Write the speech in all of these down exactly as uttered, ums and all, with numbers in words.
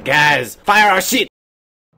it, guys. Fire our shit.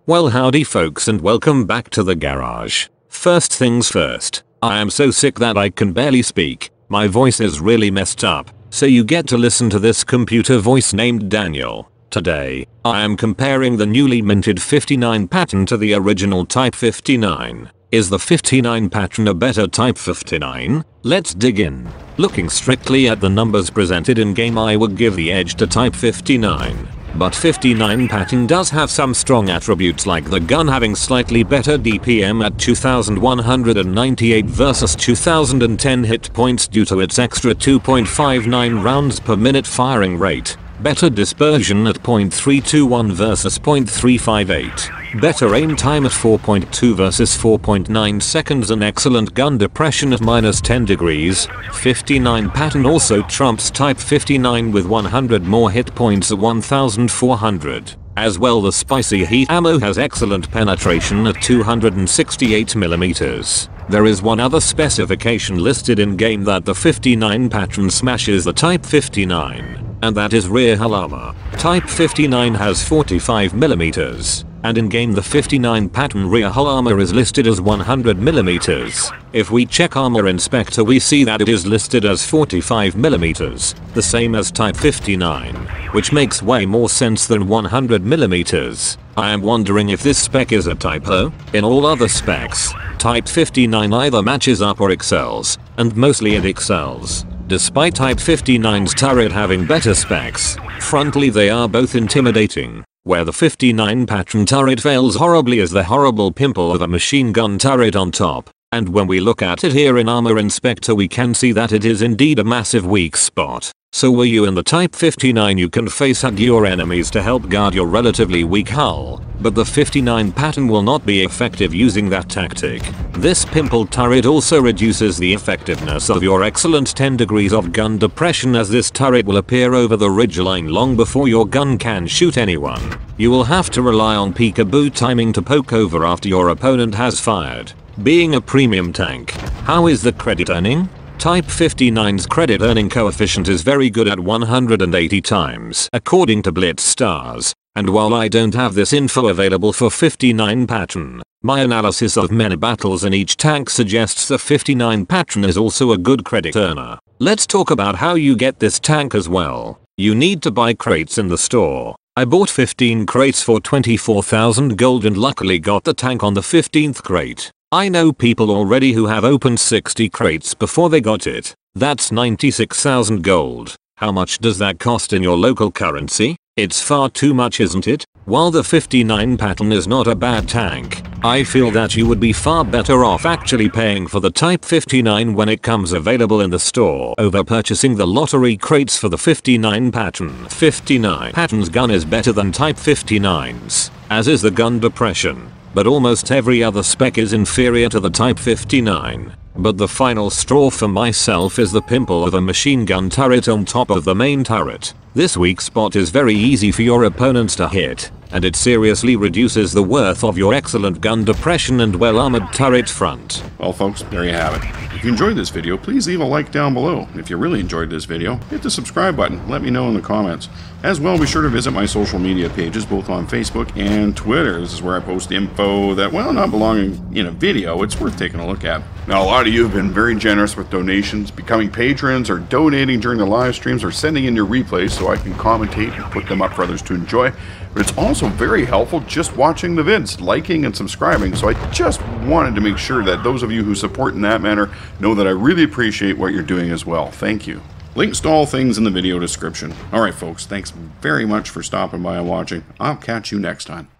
Well, howdy folks, and welcome back to the garage. First things first, I am so sick that I can barely speak. My voice is really messed up, so you get to listen to this computer voice named Daniel. Today, I am comparing the newly minted fifty-nine Patton to the original Type fifty-nine. Is the fifty-nine Patton a better Type fifty-nine? Let's dig in. Looking strictly at the numbers presented in game, I would give the edge to Type fifty-nine. But fifty-nine Patton does have some strong attributes, like the gun having slightly better D P M at two thousand one hundred ninety-eight versus two thousand ten hit points due to its extra two point five nine rounds per minute firing rate, better dispersion at point three two one versus point three five eight, better aim time at four point two versus four point nine seconds, and excellent gun depression at minus ten degrees. fifty-nine Patton also trumps Type fifty-nine with one hundred more hit points at one thousand four hundred. As well, the spicy heat ammo has excellent penetration at two hundred sixty-eight millimeters. There is one other specification listed in game that the fifty-nine Patton smashes the Type fifty-nine, and that is rear hull armor. Type fifty-nine has forty-five millimeters, and in game the fifty-nine Patton rear hull armor is listed as one hundred millimeters. If we check Armor Inspector, we see that it is listed as forty-five millimeters, the same as Type fifty-nine, which makes way more sense than one hundred millimeters. I am wondering if this spec is a typo. In all other specs, Type fifty-nine either matches up or excels, and mostly it excels. Despite Type fifty-nine's turret having better specs, frontally they are both intimidating. Where the fifty-nine Patton turret fails horribly is the horrible pimple of a machine gun turret on top, and when we look at it here in Armor Inspector, we can see that it is indeed a massive weak spot. So were you in the Type fifty-nine, you can face hug your enemies to help guard your relatively weak hull, but the fifty-nine Patton will not be effective using that tactic. This pimple turret also reduces the effectiveness of your excellent ten degrees of gun depression, as this turret will appear over the ridgeline long before your gun can shoot anyone. You will have to rely on peekaboo timing to poke over after your opponent has fired. Being a premium tank, how is the credit earning? Type fifty-nine's credit earning coefficient is very good at one hundred eighty times according to Blitz Stars. And while I don't have this info available for fifty-nine Patton, my analysis of many battles in each tank suggests the fifty-nine Patton is also a good credit earner. Let's talk about how you get this tank as well. You need to buy crates in the store. I bought fifteen crates for twenty-four thousand gold and luckily got the tank on the fifteenth crate. I know people already who have opened sixty crates before they got it. That's ninety-six thousand gold. How much does that cost in your local currency? It's far too much, isn't it? While the fifty-nine Patton is not a bad tank, I feel that you would be far better off actually paying for the Type fifty-nine when it comes available in the store over purchasing the lottery crates for the fifty-nine Patton. fifty-nine Patton's gun is better than Type fifty-nine's, as is the gun depression, but almost every other spec is inferior to the Type fifty-nine. But the final straw for myself is the pimple of a machine gun turret on top of the main turret. This weak spot is very easy for your opponents to hit, and it seriously reduces the worth of your excellent gun depression and well-armored turret front. Well folks, there you have it. If you enjoyed this video, please leave a like down below. If you really enjoyed this video, hit the subscribe button. Let me know in the comments. As well, be sure to visit my social media pages, both on Facebook and Twitter. This is where I post info that, well, not belonging in a video, it's worth taking a look at. Now, a lot of you have been very generous with donations, becoming patrons, or donating during the live streams, or sending in your replays, so I can commentate and put them up for others to enjoy. But it's also very helpful just watching the vids, liking and subscribing, so I just wanted to make sure that those of you who support in that manner know that I really appreciate what you're doing as well. Thank you. Links to all things in the video description. Alright folks, thanks very much for stopping by and watching. I'll catch you next time.